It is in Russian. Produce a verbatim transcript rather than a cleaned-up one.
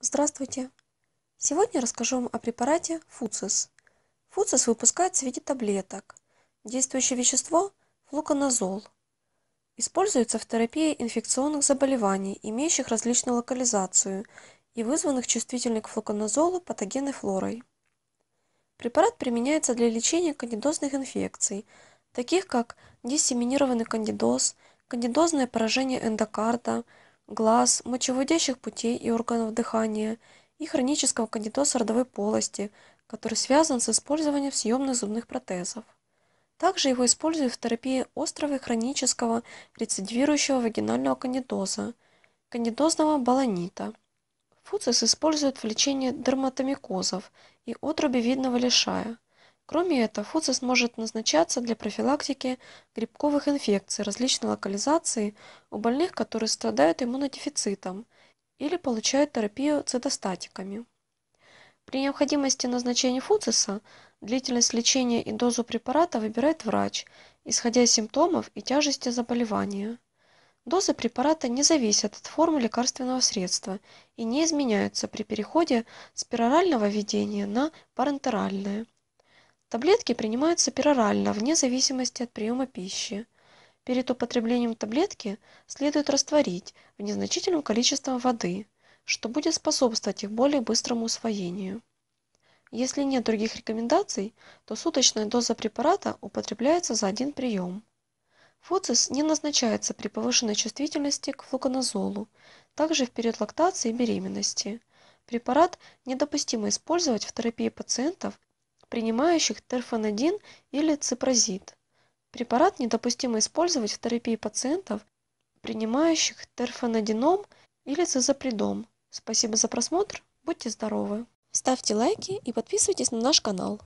Здравствуйте! Сегодня расскажу вам о препарате Фуцис. Фуцис выпускается в виде таблеток. Действующее вещество – флуконазол. Используется в терапии инфекционных заболеваний, имеющих различную локализацию и вызванных чувствительной к флуконазолу патогенной флорой. Препарат применяется для лечения кандидозных инфекций, таких как диссеминированный кандидоз, кандидозное поражение эндокарда, глаз, мочевыводящих путей и органов дыхания и хронического кандидоза ротовой полости, который связан с использованием съемных зубных протезов. Также его используют в терапии острого и хронического рецидивирующего вагинального кандидоза, кандидозного баланита. Фуцис используют в лечении дерматомикозов и отрубевидного лишая. Кроме этого, фуцис может назначаться для профилактики грибковых инфекций различной локализации у больных, которые страдают иммунодефицитом или получают терапию цитостатиками. При необходимости назначения фуциса длительность лечения и дозу препарата выбирает врач, исходя из симптомов и тяжести заболевания. Дозы препарата не зависят от формы лекарственного средства и не изменяются при переходе с перорального введения на парентеральное. Таблетки принимаются перорально, вне зависимости от приема пищи. Перед употреблением таблетки следует растворить в незначительном количестве воды, что будет способствовать их более быстрому усвоению. Если нет других рекомендаций, то суточная доза препарата употребляется за один прием. Фуцис не назначается при повышенной чувствительности к флуконазолу, также в период лактации и беременности. Препарат недопустимо использовать в терапии пациентов, принимающих терфенадин или ципразид. Препарат недопустимо использовать в терапии пациентов, принимающих терфенадином или цизапридом. Спасибо за просмотр, будьте здоровы! Ставьте лайки и подписывайтесь на наш канал.